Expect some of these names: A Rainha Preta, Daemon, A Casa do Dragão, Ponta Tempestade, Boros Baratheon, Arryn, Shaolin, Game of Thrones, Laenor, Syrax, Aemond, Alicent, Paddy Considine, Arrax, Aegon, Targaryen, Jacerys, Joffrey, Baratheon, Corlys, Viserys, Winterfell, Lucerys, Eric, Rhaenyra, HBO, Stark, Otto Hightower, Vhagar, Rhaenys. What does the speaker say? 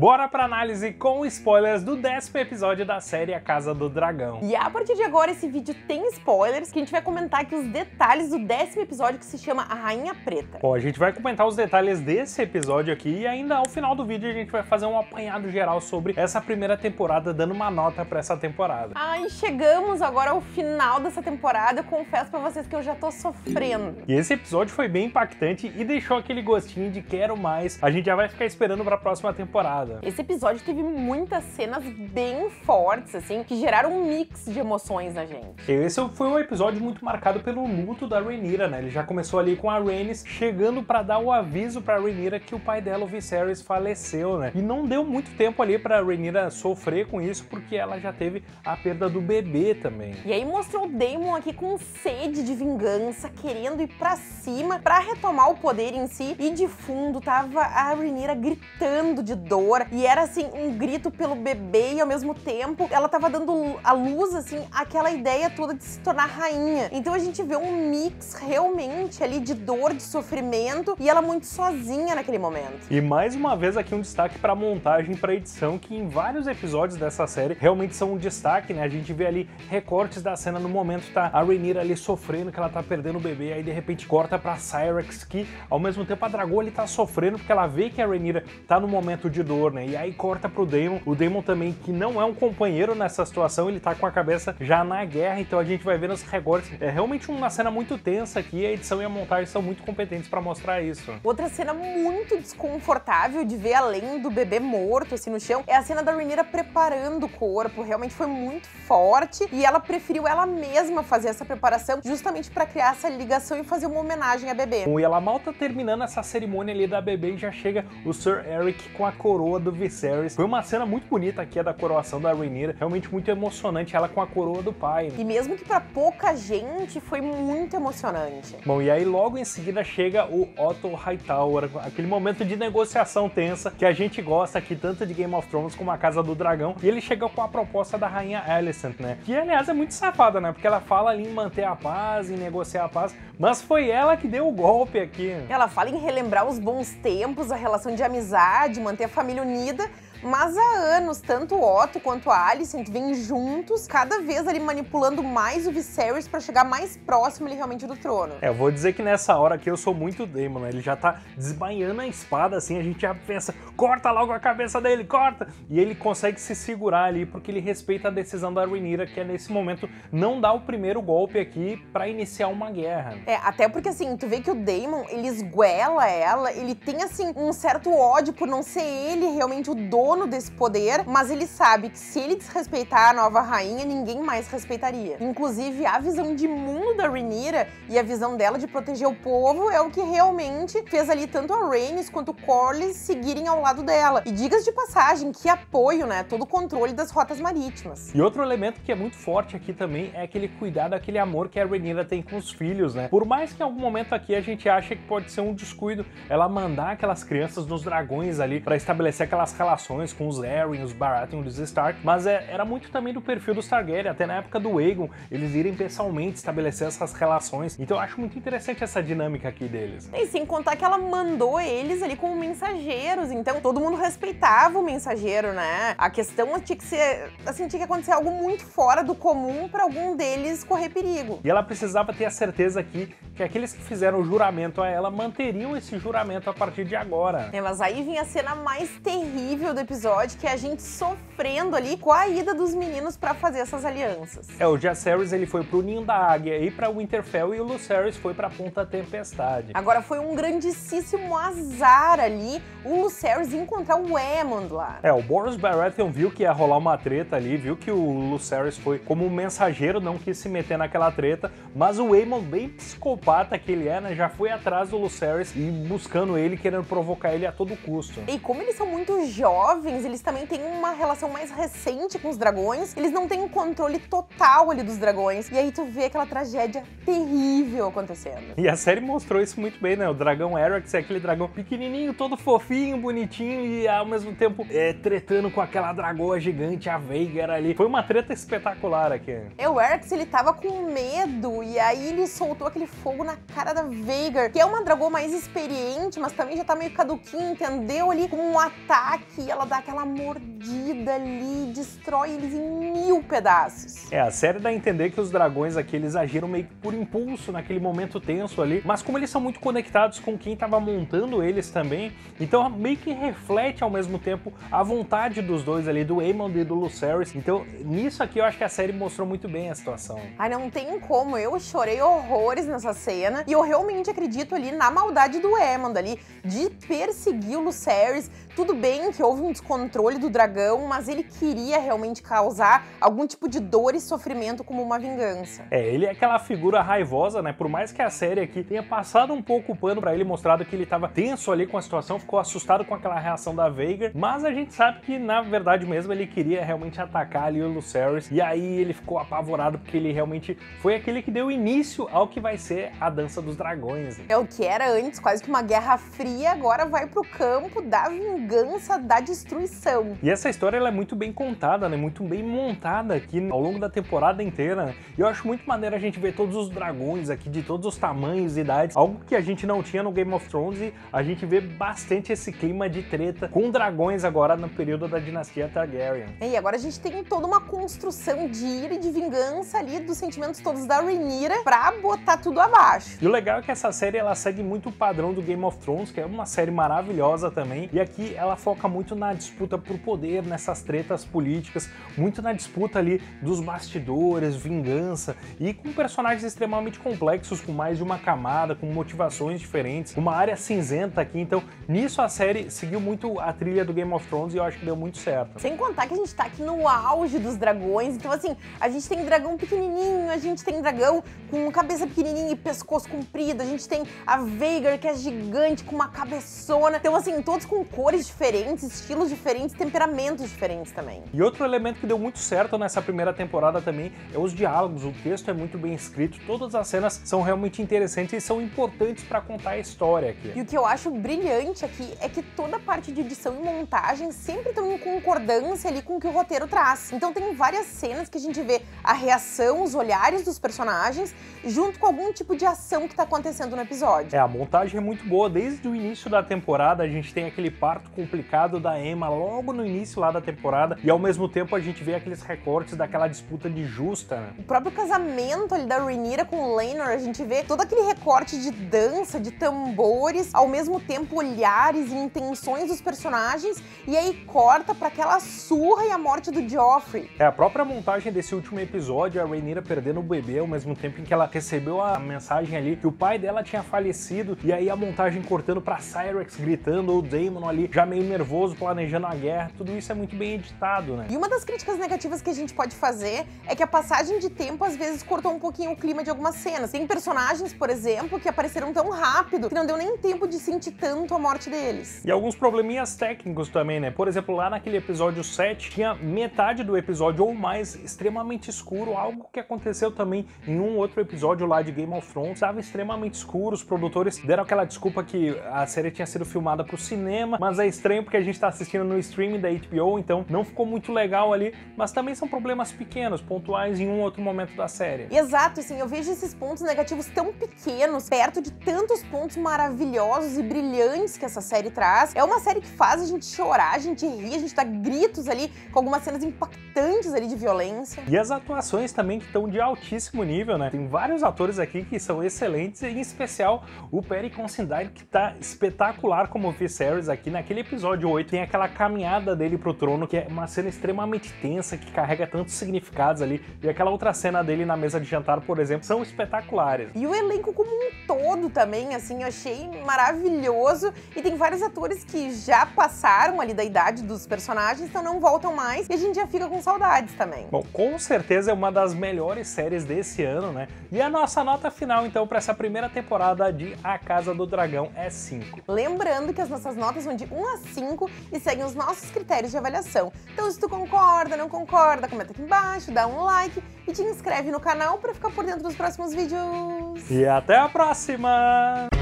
Bora pra análise com spoilers do 10º episódio da série A Casa do Dragão. E a partir de agora esse vídeo tem spoilers, que a gente vai comentar aqui os detalhes do 10º episódio, que se chama A Rainha Preta. Bom, a gente vai comentar os detalhes desse episódio aqui e ainda ao final do vídeo a gente vai fazer um apanhado geral sobre essa primeira temporada, dando uma nota pra essa temporada. Ai, chegamos agora ao final dessa temporada, eu confesso pra vocês que eu já tô sofrendo. E esse episódio foi bem impactante e deixou aquele gostinho de quero mais. A gente já vai ficar esperando pra próxima temporada. Esse episódio teve muitas cenas bem fortes, assim, que geraram um mix de emoções na gente. Esse foi um episódio muito marcado pelo luto da Rhaenyra, né? Ele já começou ali com a Rhaenys chegando pra dar o aviso pra Rhaenyra que o pai dela, o Viserys, faleceu, né? E não deu muito tempo ali pra Rhaenyra sofrer com isso, porque ela já teve a perda do bebê também. E aí mostrou o Daemon aqui com sede de vingança, querendo ir pra cima pra retomar o poder em si. E de fundo tava a Rhaenyra gritando de dor. E era, assim, um grito pelo bebê e, ao mesmo tempo, ela tava dando à luz, assim, aquela ideia toda de se tornar rainha. Então a gente vê um mix, realmente, ali, de dor, de sofrimento, e ela muito sozinha naquele momento. E, mais uma vez, aqui um destaque pra montagem, pra edição, que em vários episódios dessa série realmente são um destaque, né? A gente vê ali recortes da cena, no momento tá a Rhaenyra ali sofrendo, que ela tá perdendo o bebê, aí, de repente, corta pra Syrax, que, ao mesmo tempo, a dragoa, ele tá sofrendo, porque ela vê que a Rhaenyra tá no momento de dor, né? E aí corta pro Daemon, o Daemon também, que não é um companheiro nessa situação, ele tá com a cabeça já na guerra, então a gente vai ver nos recortes. É realmente uma cena muito tensa aqui, a edição e a montagem são muito competentes pra mostrar isso. Outra cena muito desconfortável de ver, além do bebê morto, assim, no chão, é a cena da Rhaenyra preparando o corpo, realmente foi muito forte, e ela preferiu ela mesma fazer essa preparação, justamente pra criar essa ligação e fazer uma homenagem à bebê. E ela mal tá terminando essa cerimônia ali da bebê, e já chega o Sir Eric com a coroa do Viserys. Foi uma cena muito bonita aqui, a da coroação da Rhaenyra, realmente muito emocionante, ela com a coroa do pai, né? E mesmo que pra pouca gente, foi muito emocionante. Bom, e aí logo em seguida chega o Otto Hightower, aquele momento de negociação tensa que a gente gosta aqui, tanto de Game of Thrones como A Casa do Dragão, e ele chega com a proposta da rainha Alicent, né? Que, aliás, é muito safada, né? Porque ela fala ali em manter a paz, em negociar a paz, mas foi ela que deu o golpe aqui. Ela fala em relembrar os bons tempos, a relação de amizade, manter a família unida, mas há anos, tanto o Otto quanto a Alicent vêm juntos, cada vez ali manipulando mais o Viserys pra chegar mais próximo ali realmente do trono. É, eu vou dizer que nessa hora aqui eu sou muito Daemon, né? Ele já tá desmaiando a espada, assim, a gente já pensa, corta logo a cabeça dele, corta! E ele consegue se segurar ali, porque ele respeita a decisão da Rhaenyra, que é nesse momento não dar o primeiro golpe aqui pra iniciar uma guerra. É, até porque assim, tu vê que o Daemon, ele esguela ela, ele tem assim, um certo ódio por não ser ele realmente o dono desse poder, mas ele sabe que se ele desrespeitar a nova rainha, ninguém mais respeitaria. Inclusive, a visão de mundo da Rhaenyra e a visão dela de proteger o povo é o que realmente fez ali tanto a Rhaenys quanto o Corlys seguirem ao lado dela. E diga-se de passagem, que apoio, né? Todo o controle das rotas marítimas. E outro elemento que é muito forte aqui também é aquele cuidado, aquele amor que a Rhaenyra tem com os filhos, né? Por mais que em algum momento aqui a gente ache que pode ser um descuido ela mandar aquelas crianças nos dragões ali pra estabelecer aquelas relações com os Arryn, os Baratheon, os Stark, mas era muito também do perfil dos Targaryen, até na época do Aegon, eles irem pessoalmente estabelecer essas relações, então eu acho muito interessante essa dinâmica aqui deles. E sem contar que ela mandou eles ali como mensageiros, então todo mundo respeitava o mensageiro, né? A questão tinha que ser, assim, tinha que acontecer algo muito fora do comum pra algum deles correr perigo. E ela precisava ter a certeza aqui que aqueles que fizeram o juramento a ela manteriam esse juramento a partir de agora. É, mas aí vinha a cena mais terrível do episódio, que é a gente sofrendo ali com a ida dos meninos pra fazer essas alianças. É, o Jacerys, ele foi pro Ninho da Águia e pra Winterfell, e o Lucerys foi pra Ponta Tempestade. Agora, foi um grandíssimo azar ali o Lucerys encontrar o Aemond lá. É, o Boros Baratheon viu que ia rolar uma treta ali, viu que o Lucerys foi como mensageiro, não quis se meter naquela treta, mas o Aemond, bem psicopata que ele é, né, já foi atrás do Lucerys e buscando ele, querendo provocar ele a todo custo. E como eles são muito jovens, eles também têm uma relação mais recente com os dragões, eles não têm um controle total ali dos dragões, e aí tu vê aquela tragédia terrível acontecendo. E a série mostrou isso muito bem, né? O dragão Arrax é aquele dragão pequenininho, todo fofinho, bonitinho, e ao mesmo tempo tretando com aquela dragoa gigante, a Vhagar ali. Foi uma treta espetacular aqui. É, o Arrax, ele tava com medo, e aí ele soltou aquele fogo fogo na cara da Vhagar, que é uma dragão mais experiente, mas também já tá meio caduquinha, entendeu? Ali com um ataque, ela dá aquela mordida ali, destrói eles em mil pedaços. É, a série dá a entender que os dragões aqui, eles agiram meio que por impulso naquele momento tenso ali, mas como eles são muito conectados com quem tava montando eles também, então meio que reflete ao mesmo tempo a vontade dos dois ali, do Aemond e do Lucerys. Então nisso aqui eu acho que a série mostrou muito bem a situação. Ai, não tem como, eu chorei horrores nessa cena e eu realmente acredito ali na maldade do Aemond ali, de perseguir o Lucerys. Tudo bem que houve um descontrole do dragão, mas ele queria realmente causar algum tipo de dor e sofrimento como uma vingança. É, ele é aquela figura raivosa, né? Por mais que a série aqui tenha passado um pouco o pano pra ele, mostrado que ele tava tenso ali com a situação, ficou assustado com aquela reação da Vhagar, mas a gente sabe que na verdade mesmo ele queria realmente atacar ali o Lucerys, e aí ele ficou apavorado porque ele realmente foi aquele que deu início ao que vai ser a Dança dos Dragões. Né? É o que era antes quase que uma guerra fria, agora vai pro campo da vingança. Vingança da destruição. E essa história ela é muito bem contada, né? Muito bem montada aqui ao longo da temporada inteira. E eu acho muito maneiro a gente ver todos os dragões aqui, de todos os tamanhos e idades. Algo que a gente não tinha no Game of Thrones, e a gente vê bastante esse clima de treta com dragões agora no período da dinastia Targaryen. E agora a gente tem toda uma construção de ira e de vingança ali, dos sentimentos todos da Rhaenyra, pra botar tudo abaixo. E o legal é que essa série ela segue muito o padrão do Game of Thrones, que é uma série maravilhosa também. E aqui ela foca muito na disputa por poder, nessas tretas políticas, muito na disputa ali dos bastidores, vingança, e com personagens extremamente complexos, com mais de uma camada, com motivações diferentes, uma área cinzenta aqui. Então nisso a série seguiu muito a trilha do Game of Thrones e eu acho que deu muito certo. Sem contar que a gente tá aqui no auge dos dragões, então assim, a gente tem dragão pequenininho, a gente tem dragão com cabeça pequenininha e pescoço comprido, a gente tem a Vhagar que é gigante com uma cabeçona, então assim, todos com cores diferentes, estilos diferentes, temperamentos diferentes também. E outro elemento que deu muito certo nessa primeira temporada também é os diálogos. O texto é muito bem escrito, todas as cenas são realmente interessantes e são importantes para contar a história aqui. E o que eu acho brilhante aqui é que toda a parte de edição e montagem sempre estão em concordância ali com o que o roteiro traz. Então tem várias cenas que a gente vê a reação, os olhares dos personagens junto com algum tipo de ação que tá acontecendo no episódio. É, a montagem é muito boa. Desde o início da temporada a gente tem aquele parto complicado da Emma logo no início lá da temporada, e ao mesmo tempo a gente vê aqueles recortes daquela disputa de justa, né? O próprio casamento ali da Rhaenyra com o Laenor, a gente vê todo aquele recorte de dança, de tambores, ao mesmo tempo olhares e intenções dos personagens, e aí corta pra aquela surra e a morte do Joffrey. É, a própria montagem desse último episódio, a Rhaenyra perdendo o bebê ao mesmo tempo em que ela recebeu a mensagem ali que o pai dela tinha falecido, e aí a montagem cortando pra Syrax gritando, o Daemon ali já meio nervoso, planejando a guerra. Tudo isso é muito bem editado, né? E uma das críticas negativas que a gente pode fazer é que a passagem de tempo, às vezes, cortou um pouquinho o clima de algumas cenas. Tem personagens, por exemplo, que apareceram tão rápido que não deu nem tempo de sentir tanto a morte deles. E alguns probleminhas técnicos também, né? Por exemplo, lá naquele episódio 7, tinha metade do episódio ou mais extremamente escuro, algo que aconteceu também em um outro episódio lá de Game of Thrones. Estava extremamente escuro, os produtores deram aquela desculpa que a série tinha sido filmada pro cinema, mas é estranho porque a gente tá assistindo no streaming da HBO, então não ficou muito legal ali, mas também são problemas pequenos, pontuais em um outro momento da série. Exato, assim, eu vejo esses pontos negativos tão pequenos, perto de tantos pontos maravilhosos e brilhantes que essa série traz. É uma série que faz a gente chorar, a gente rir, a gente dá gritos ali, com algumas cenas impactantes ali de violência. E as atuações também que estão de altíssimo nível, né? Tem vários atores aqui que são excelentes, em especial o Paddy Considine, que tá espetacular como o Viserys aqui na Aquele episódio 8 tem aquela caminhada dele pro trono, que é uma cena extremamente tensa, que carrega tantos significados ali, e aquela outra cena dele na mesa de jantar, por exemplo, são espetaculares. E o elenco como um todo também, assim, eu achei maravilhoso, e tem vários atores que já passaram ali da idade dos personagens, então não voltam mais, e a gente já fica com saudades também. Bom, com certeza é uma das melhores séries desse ano, né? E a nossa nota final, então, pra essa primeira temporada de A Casa do Dragão é 5. Lembrando que as nossas notas vão de 1 a 5 e seguem os nossos critérios de avaliação. Então se tu concorda, não concorda, comenta aqui embaixo, dá um like e te inscreve no canal para ficar por dentro dos próximos vídeos. E até a próxima!